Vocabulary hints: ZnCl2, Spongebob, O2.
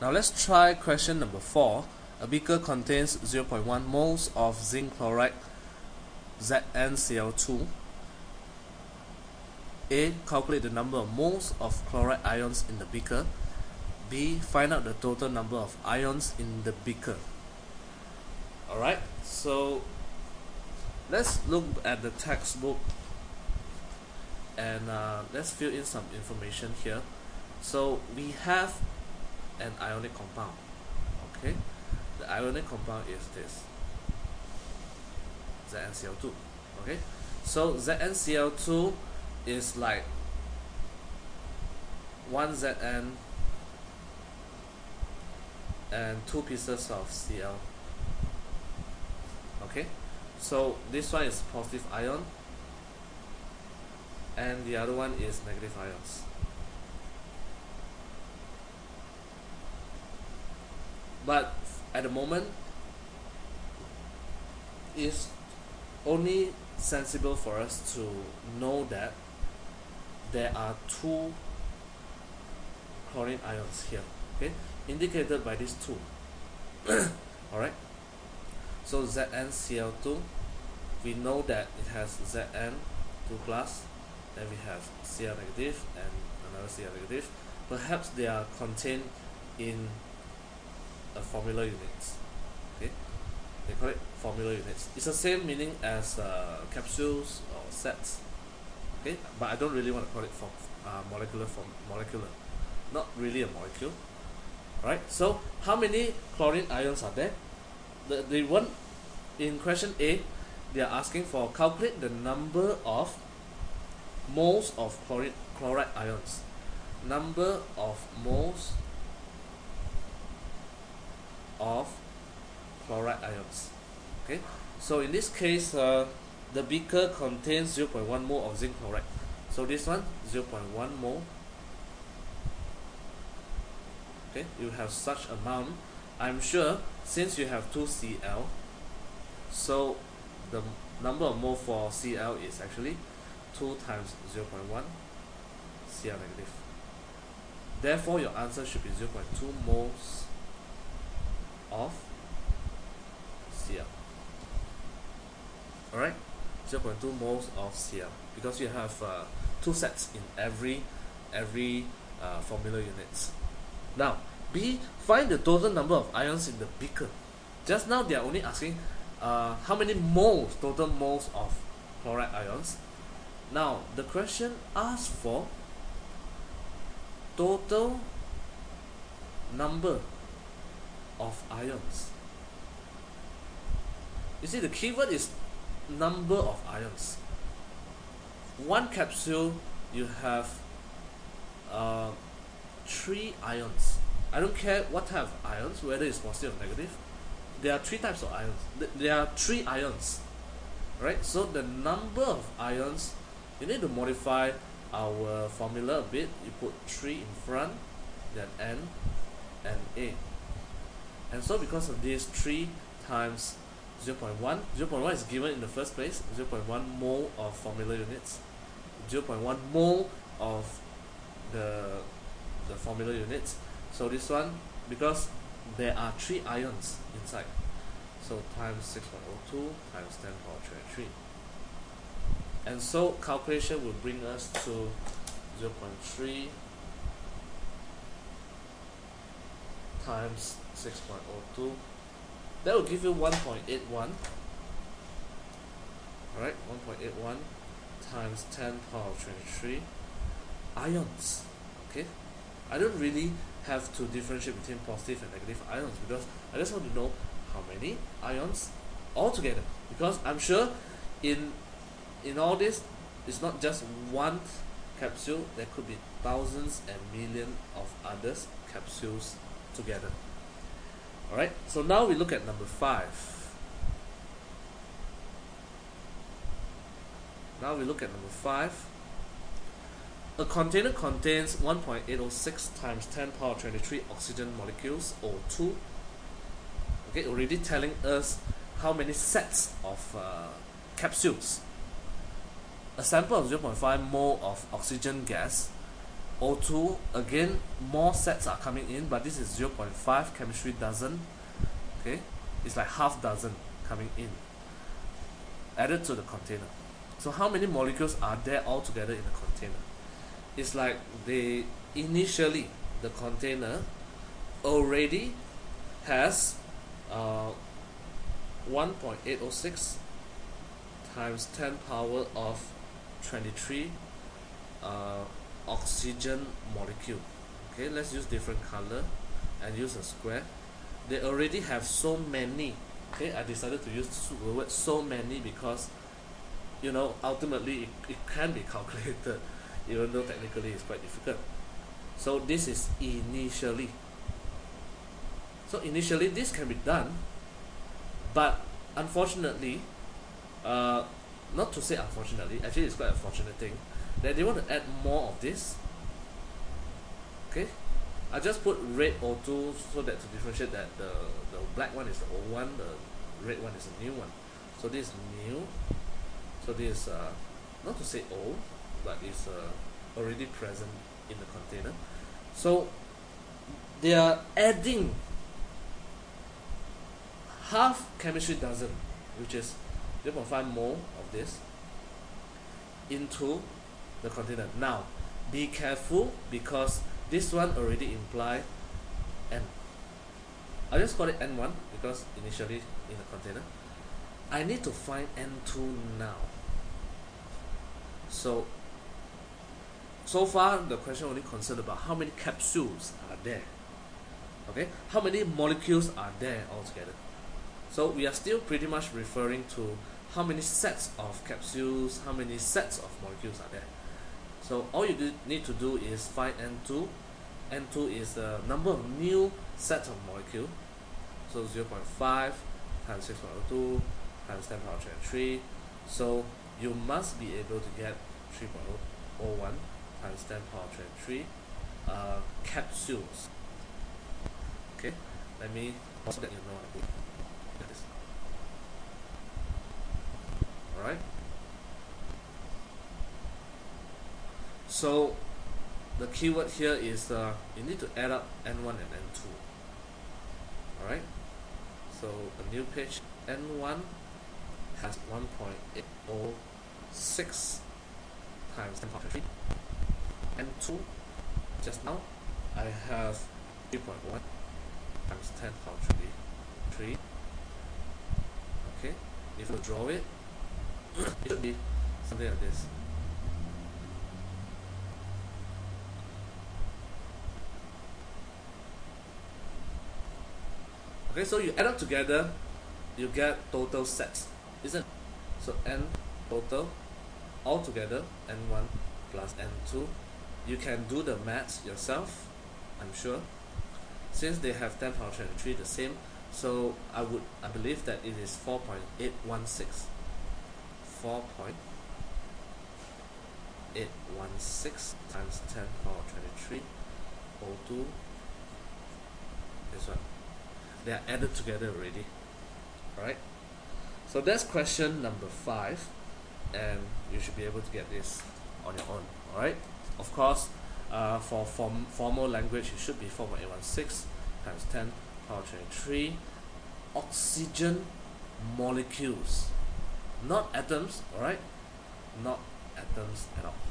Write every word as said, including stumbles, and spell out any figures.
Now let's try question number four. A beaker contains zero point one moles of zinc chloride Z n C l two. A. Calculate the number of moles of chloride ions in the beaker. B. Find out the total number of ions in the beaker. Alright, so let's look at the textbook and uh, let's fill in some information here. So we have an ionic compound. Okay, the ionic compound is this Z n C l two. Okay, so Z n C l two is like one Zn and two pieces of Cl. Okay, so this one is positive ion and the other one is negative ions. But at the moment, it's only sensible for us to know that there are two chlorine ions here, okay, indicated by these two. Alright, so Z n C l two, we know that it has Zn two plus, then we have Cl negative and another Cl negative. Perhaps they are contained in a formula units. Okay, they call it formula units. It's the same meaning as uh, capsules or sets. Okay, but I don't really want to call it for uh, molecular form molecular, not really a molecule. Right. So how many chlorine ions are there? The the one in question A, they are asking for calculate the number of moles of chlorine chloride ions. Number of moles of chloride ions. Okay, so in this case, uh, the beaker contains zero point one mole of zinc chloride. So this one, zero point one mole. Okay, you have such amount. I'm sure since you have two Cl, so the number of mole for Cl is actually two times zero point one Cl negative. Therefore, your answer should be zero point two moles of Cl. Alright, zero point two moles of Cl, because you have uh, two sets in every every uh, formula units. Now B, find the total number of ions in the beaker. Just now they are only asking uh, how many moles, total moles of chloride ions. Now the question asks for total number of ions. You see, the keyword is number of ions. One capsule you have uh, three ions. I don't care what type of ions, whether it's positive or negative. There are three types of ions. Th there are three ions, right? So the number of ions, you need to modify our formula a bit. You put three in front, then N and A. And so because of this, three times zero point one, zero point one is given in the first place, zero point one mole of formula units, zero point one mole of the, the formula units. So this one, because there are three ions inside, so times six point zero two times ten power three. And so calculation will bring us to zero point three times six point zero two. That will give you one point eight one. Alright, one point eight one times ten power twenty-three ions. Okay, I don't really have to differentiate between positive and negative ions because I just want to know how many ions altogether, because I'm sure in in all this it's not just one capsule. There could be thousands and millions of other capsules together. Alright, so now we look at number five. Now we look at number five. A container contains one point eight zero six times ten power twenty-three oxygen molecules, O two. Okay, already telling us how many sets of uh, capsules. A sample of zero point five mole of oxygen gas O two, again, more sets are coming in, but this is zero point five, chemistry dozen. Okay, it's like half dozen coming in, added to the container. So how many molecules are there all together in the container? It's like they initially, the container already has uh, one point eight zero six times ten power of twenty-three uh, oxygen molecule. Okay, let's use different color and use a square. They already have so many. Okay, I decided to use the word so many because, you know, ultimately it, it can be calculated, even though technically it's quite difficult. So this is initially. So initially this can be done, but unfortunately, uh, not to say unfortunately, actually it's quite an unfortunate thing, that they want to add more of this. Okay, I just put red O two so that to differentiate that the, the black one is the old one, the red one is the new one. So this is new, so this is uh, not to say old, but it's uh, already present in the container. So they are adding half chemistry dozen, which is zero point five mole of this, into the container. Now be careful, because this one already implies N. I just call it N one because initially in the container. I need to find N two now. So, so far the question only concerned about how many capsules are there. Okay, how many molecules are there altogether? So we are still pretty much referring to how many sets of capsules, how many sets of molecules are there. So all you do, need to do is find N two. N two is the number of new sets of molecule. So zero point five times six point zero two times ten power to the three. So you must be able to get three point zero one times ten power to the three uh, capsules. Okay, let me so that you know how to do this. Alright. So the keyword here is uh, you need to add up N one and N two. Alright, so a new page. N one has one point eight zero six times ten power to the three. N two, just now, I have three point one times ten power to the three. Okay, if you draw it, it should be something like this. Okay, so you add up together, you get total sets, isn't it? So N total, all together, N one plus N two. You can do the maths yourself, I'm sure. Since they have ten power to the three the same, so I would I believe that it is four point eight one six. four point eight one six times ten power to the three, O two, this one. They are added together already. Alright, so that's question number five, and you should be able to get this on your own. Alright, of course, uh, for form formal language, it should be four point eight one six times ten power to the three oxygen molecules, not atoms. Alright, not atoms at all.